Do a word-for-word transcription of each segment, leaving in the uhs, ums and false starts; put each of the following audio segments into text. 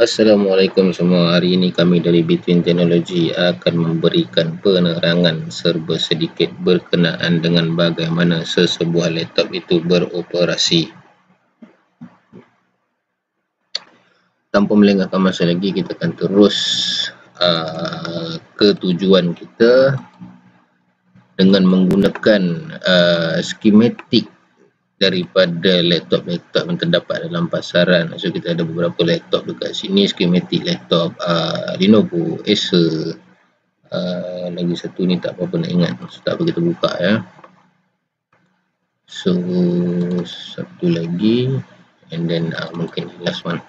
Assalamualaikum semua. Hari ini kami dari Between Technology akan memberikan penerangan serba sedikit berkenaan dengan bagaimana sesebuah laptop itu beroperasi. Tanpa melengahkan masa lagi, kita akan terus uh, ke tujuan kita dengan menggunakan uh, skematik daripada laptop-laptop yang terdapat dalam pasaran. So kita ada beberapa laptop dekat sini, skematik laptop uh, Lenovo, Acer, uh, lagi satu ni tak apa-apa nak ingat, so tak apa kita buka ya. So satu lagi and then uh, mungkin last one.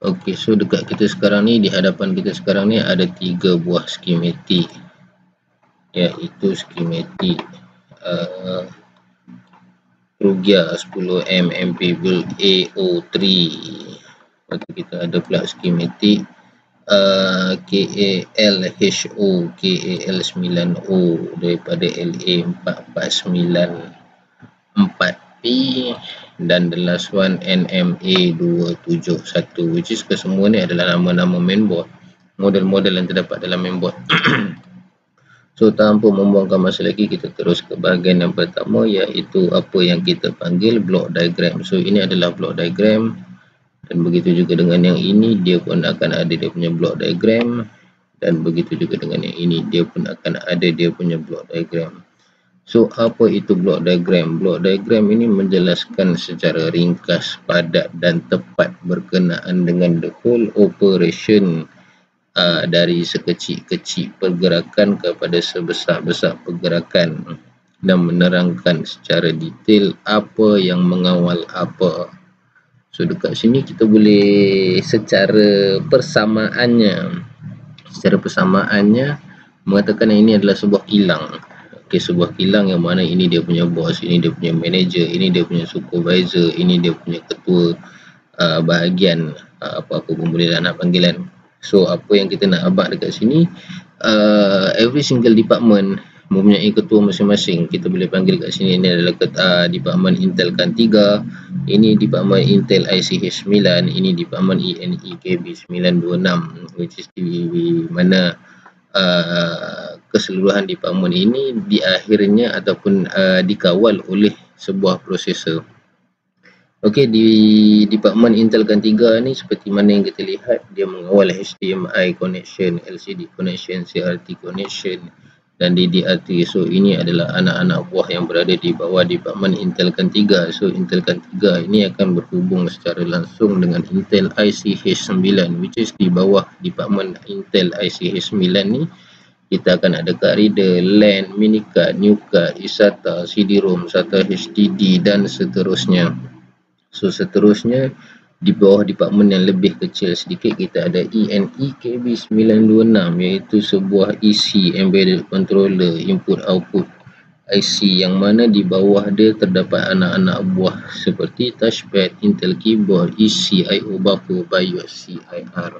Ok, so dekat kita sekarang ni, di hadapan kita sekarang ni ada tiga buah skematik, iaitu skematik uh, Rugia sepuluh M M P build A O tiga. Lepas tu kita ada pula skematik uh, KALHO K A L sembilan O daripada L A empat empat sembilan empat P, dan the last one N M A dua tujuh satu, which is kesemua ni adalah nama-nama mainboard, model-model yang terdapat dalam mainboard. So tanpa membuangkan masa lagi, kita terus ke bahagian yang pertama, iaitu apa yang kita panggil block diagram. So ini adalah block diagram, dan begitu juga dengan yang ini, dia pun akan ada dia punya block diagram, dan begitu juga dengan yang ini, dia pun akan ada dia punya block diagram. So apa itu block diagram? Block diagram ini menjelaskan secara ringkas, padat dan tepat berkenaan dengan the whole operation Uh, dari sekecil-kecil pergerakan kepada sebesar-besar pergerakan, dan menerangkan secara detail apa yang mengawal apa. So dekat sini kita boleh secara persamaannya secara persamaannya mengatakan yang ini adalah sebuah kilang. Okey, sebuah kilang yang mana ini dia punya bos, ini dia punya manager, ini dia punya supervisor, ini dia punya ketua uh, bahagian, uh, apa-apa pun boleh lah nak panggilan. So apa yang kita nak abak dekat sini, uh, every single department mempunyai ketua masing-masing. Kita boleh panggil kat sini, ini adalah uh, department Intel K tiga, ini department Intel I C H sembilan, ini department E N E K B sembilan dua enam, which is di mana uh, keseluruhan department ini di akhirnya ataupun uh, dikawal oleh sebuah prosesor. Okey, di department Intel K tiga ni seperti mana yang kita lihat, dia mengawal H D M I connection, L C D connection, C R T connection dan D D R tiga. So ini adalah anak-anak buah yang berada di bawah department Intel K tiga. So Intel K tiga ini akan berhubung secara langsung dengan Intel I C H sembilan, which is di bawah department Intel I C H sembilan ni kita akan ada card reader, LAN, minicard, new card, ISATA, C D ROM, SATA H D D dan seterusnya. So seterusnya di bawah department yang lebih kecil sedikit kita ada E N E K B sembilan dua enam, iaitu sebuah E C embedded controller input output I C, yang mana di bawah dia terdapat anak-anak buah seperti touchpad, Intel keyboard, E C, I O buffer, BIOS, C I R.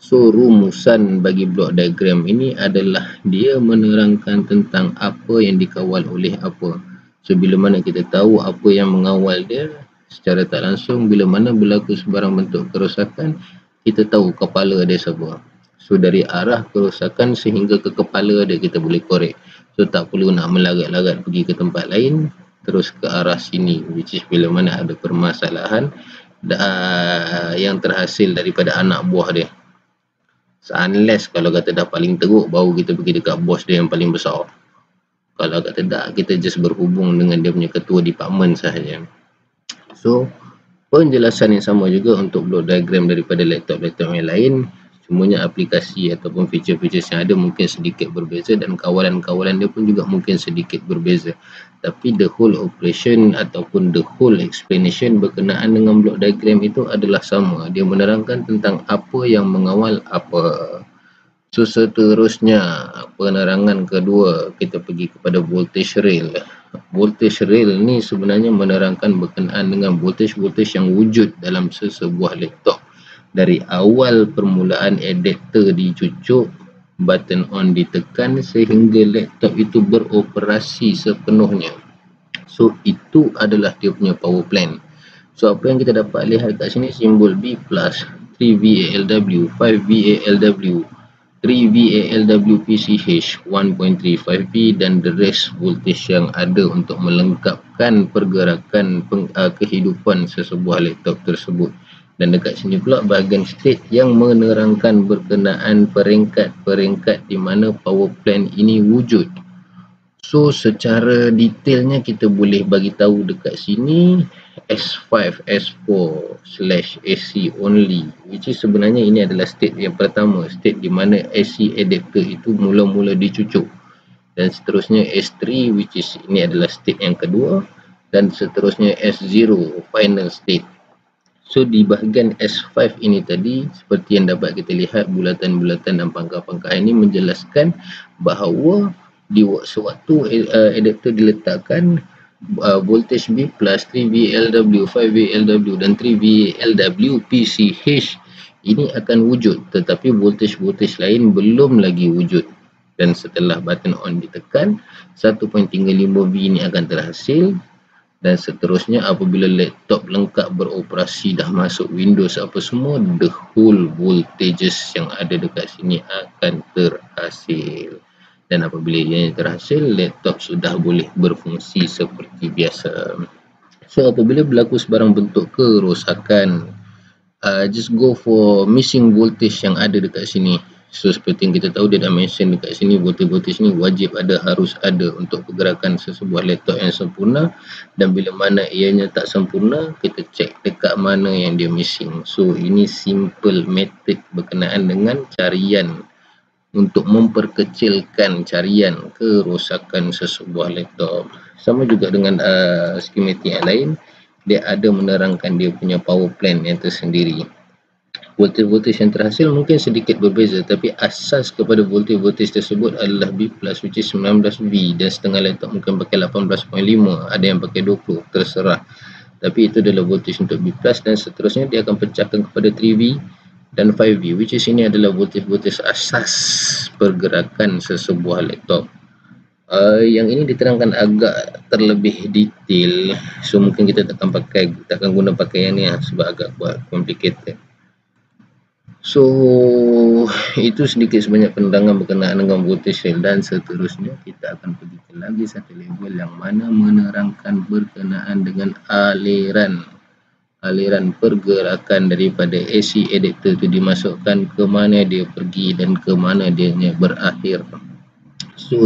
So rumusan bagi block diagram ini adalah dia menerangkan tentang apa yang dikawal oleh apa. So bila mana kita tahu apa yang mengawal dia secara tak langsung, bila mana berlaku sebarang bentuk kerosakan, kita tahu kepala dia siapa. So dari arah kerosakan sehingga ke kepala dia kita boleh korek. So tak perlu nak melarat-larat pergi ke tempat lain, terus ke arah sini, which is bila mana ada permasalahan dah, yang terhasil daripada anak buah dia. So, unless kalau kata dah paling teruk, baru kita pergi dekat bos dia yang paling besar. Kalau kata tak, kita just berhubung dengan dia punya ketua department sahaja. So penjelasan yang sama juga untuk block diagram daripada laptop-laptop yang lain, cumanya aplikasi ataupun feature-feature yang ada mungkin sedikit berbeza, dan kawalan-kawalan dia pun juga mungkin sedikit berbeza, tapi the whole operation ataupun the whole explanation berkenaan dengan block diagram itu adalah sama. Dia menerangkan tentang apa yang mengawal apa. So seterusnya penerangan kedua, kita pergi kepada voltage rail. Voltage rail ni sebenarnya menerangkan berkenaan dengan voltage-voltage yang wujud dalam sesebuah laptop, dari awal permulaan adapter dicucuk, button on ditekan sehingga laptop itu beroperasi sepenuhnya. So itu adalah dia punya power plan. So apa yang kita dapat lihat kat sini, simbol B plus three V A L W, five V A L W, three V A L W P C H satu titik tiga lima P dan the rest voltage yang ada untuk melengkapkan pergerakan peng, uh, kehidupan sesebuah laptop tersebut. Dan dekat sini pula bahagian state yang menerangkan berkenaan peringkat-peringkat di mana power plan ini wujud. So secara detailnya kita boleh bagi tahu dekat sini S five, S four slash A C only, which is sebenarnya ini adalah state yang pertama, state di mana A C adapter itu mula-mula dicucuk, dan seterusnya S three which is ini adalah state yang kedua, dan seterusnya S zero final state. So di bahagian S five ini tadi, seperti yang dapat kita lihat, bulatan-bulatan dan pangkah-pangkah ini menjelaskan bahawa di sewaktu uh, adapter diletakkan, Uh, voltage B plus three V A L W, five V A L W dan three V A L W P C H ini akan wujud, tetapi voltage-voltage lain belum lagi wujud. Dan setelah button on ditekan, satu titik tiga lima V ini akan terhasil, dan seterusnya apabila laptop lengkap beroperasi, dah masuk Windows apa semua, the whole voltages yang ada dekat sini akan terhasil. Dan apabila ianya terhasil, laptop sudah boleh berfungsi seperti biasa. So apabila berlaku sebarang bentuk kerosakan, uh, just go for missing voltage yang ada dekat sini. So seperti yang kita tahu, dia dah mention dekat sini, voltage-voltage ni wajib ada, harus ada untuk pergerakan sesebuah laptop yang sempurna. Dan bila mana ianya tak sempurna, kita cek dekat mana yang dia missing. So ini simple method berkenaan dengan carian untuk memperkecilkan carian kerosakan sesebuah laptop. Sama juga dengan uh, skematik yang lain, dia ada menerangkan dia punya power plan yang tersendiri. Voltage-voltage yang terhasil mungkin sedikit berbeza, tapi asas kepada voltage-voltage tersebut adalah B plus which is sembilan belas V, dan setengah laptop mungkin pakai lapan belas titik lima, ada yang pakai dua puluh, terserah. Tapi itu adalah voltage untuk B plus, dan seterusnya dia akan pecahkan kepada tiga V dan lima V, which is ini adalah voltage-voltage asas pergerakan sesebuah laptop. Uh, yang ini diterangkan agak terlebih detail, so mungkin kita takkan pakai, takkan guna pakai yang ni lah, sebab agak buat complicated. So itu sedikit sebanyak penerangan berkenaan dengan voltage dan seterusnya. Kita akan pergi ke lagi satu level yang mana menerangkan berkenaan dengan aliran aliran pergerakan daripada A C adapter tu dimasukkan, ke mana dia pergi dan ke mana dia berakhir. So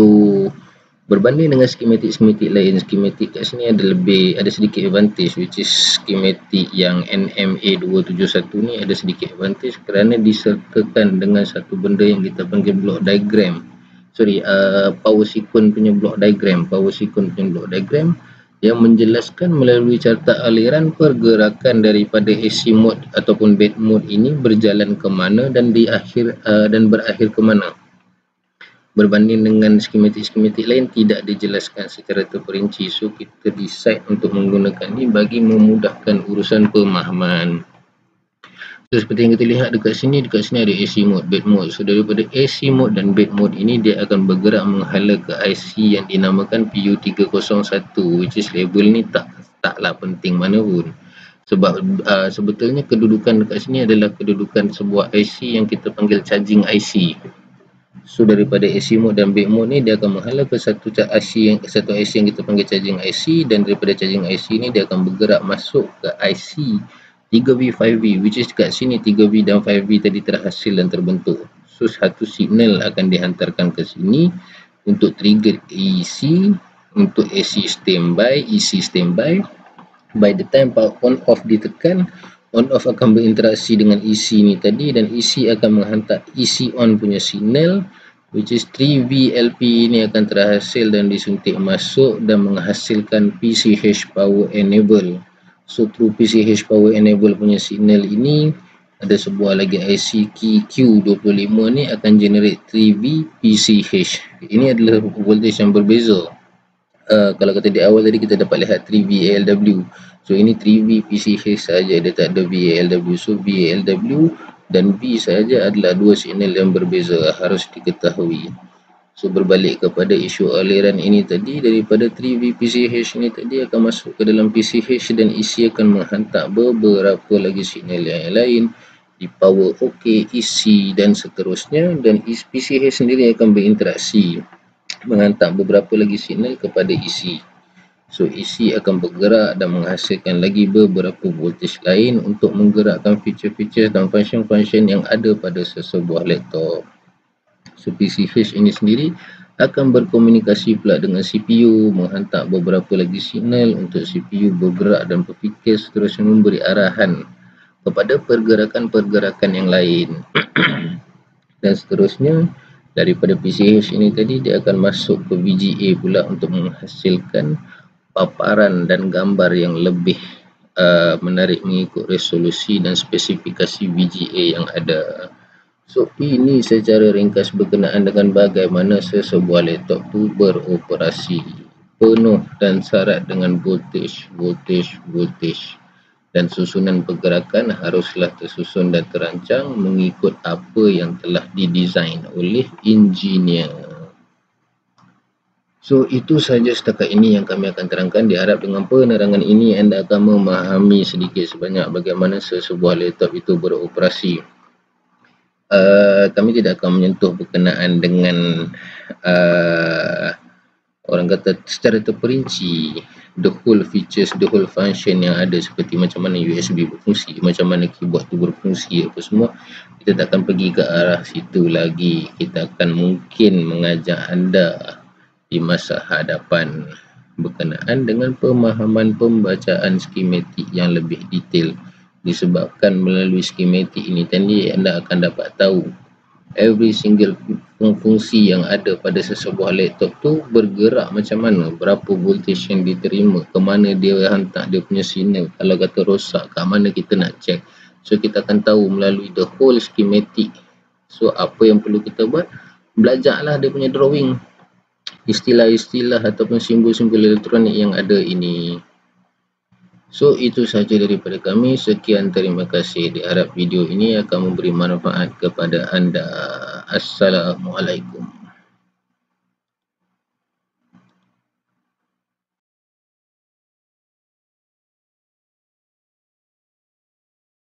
berbanding dengan skematik-skematik lain, skematik kat sini ada lebih, ada sedikit advantage, which is skematik yang N M A dua tujuh satu ni ada sedikit advantage kerana disertakan dengan satu benda yang kita panggil block diagram, sorry uh, power sequence punya block diagram, power sequence punya block diagram yang menjelaskan melalui carta aliran pergerakan daripada A C mode ataupun bed mode ini berjalan ke mana dan di akhir uh, dan berakhir ke mana. Berbanding dengan skematik-skematik lain tidak dijelaskan secara terperinci, so kita decide untuk menggunakan ini bagi memudahkan urusan pemahaman. So seperti yang kita lihat dekat sini, dekat sini ada A C mode, bed mode. So daripada A C mode dan bed mode ini, dia akan bergerak menghala ke I C yang dinamakan P U tiga kosong satu, which is label ni tak taklah penting mana pun, sebab uh, sebetulnya kedudukan dekat sini adalah kedudukan sebuah I C yang kita panggil charging I C. So daripada A C mode dan bed mode ni, dia akan menghala ke satu I C yang satu I C yang kita panggil charging I C, dan daripada charging I C ni dia akan bergerak masuk ke I C tiga V, lima V, which is kat sini tiga V dan lima V tadi terhasil dan terbentuk. So satu signal akan dihantarkan ke sini untuk trigger E C, untuk A C standby, E C standby. By the time power on off ditekan, on off akan berinteraksi dengan E C ni tadi, dan E C akan menghantar E C on punya signal, which is three V L P ni akan terhasil dan disuntik masuk dan menghasilkan P C H power enable. So through P C H power enable punya signal ini, ada sebuah lagi I C Q dua lima ni akan generate tiga V P C H. Ini adalah voltage yang berbeza. Uh, kalau kata di awal tadi kita dapat lihat three V A L W, so ini tiga V P C H saja, dia tak ada V A L W. So V A L W dan V saja adalah dua signal yang berbeza, harus diketahui. So berbalik kepada isu aliran ini tadi, daripada tiga V P C H ini tadi akan masuk ke dalam P C H dan E C akan menghantar beberapa lagi signal yang lain, di power OK, E C dan seterusnya, dan P C H sendiri akan berinteraksi menghantar beberapa lagi signal kepada E C. So E C akan bergerak dan menghasilkan lagi beberapa voltage lain untuk menggerakkan feature-feature dan function-function yang ada pada sesebuah laptop. So P C H ini sendiri akan berkomunikasi pula dengan C P U, menghantar beberapa lagi signal untuk C P U bergerak dan berfikir seterusnya, memberi arahan kepada pergerakan-pergerakan yang lain dan seterusnya. Daripada P C H ini tadi, dia akan masuk ke V G A pula untuk menghasilkan paparan dan gambar yang lebih uh, menarik mengikut resolusi dan spesifikasi V G A yang ada. So ini secara ringkas berkenaan dengan bagaimana sesebuah laptop tu beroperasi, penuh dan syarat dengan voltage, voltage, voltage, dan susunan pergerakan haruslah tersusun dan terancang mengikut apa yang telah didesain oleh engineer. So itu saja setakat ini yang kami akan terangkan. Diharap dengan penerangan ini anda akan memahami sedikit sebanyak bagaimana sesebuah laptop itu beroperasi. Uh, kami tidak akan menyentuh berkenaan dengan uh, orang kata secara terperinci the whole features, the whole function yang ada, seperti macam mana U S B berfungsi, macam mana keyboard tu berfungsi, apa semua. Kita takkan pergi ke arah situ lagi. Kita akan mungkin mengajak anda di masa hadapan berkenaan dengan pemahaman pembacaan skematik yang lebih detail. Disebabkan melalui skematik ini tadi, anda akan dapat tahu every single fungsi yang ada pada sesebuah laptop tu bergerak macam mana, berapa voltage yang diterima, ke mana dia hantar dia punya signal, kalau kata rosak ke mana kita nak check. So kita akan tahu melalui the whole skematik. So apa yang perlu kita buat, belajarlah dia punya drawing, istilah-istilah ataupun simbol-simbol elektronik yang ada ini. So itu sahaja daripada kami. Sekian, terima kasih. Diharap video ini akan memberi manfaat kepada anda. Assalamualaikum.